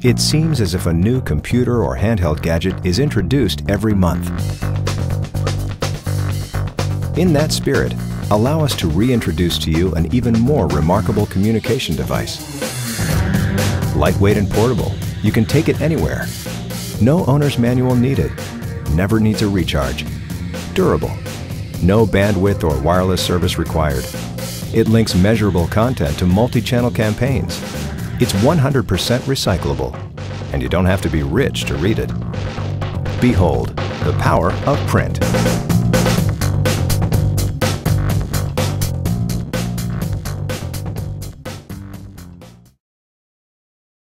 It seems as if a new computer or handheld gadget is introduced every month. In that spirit, allow us to reintroduce to you an even more remarkable communication device. Lightweight and portable, you can take it anywhere. No owner's manual needed. Never needs a recharge. Durable. No bandwidth or wireless service required. It links measurable content to multi-channel campaigns. It's 100% recyclable, and you don't have to be rich to read it. Behold, the power of print.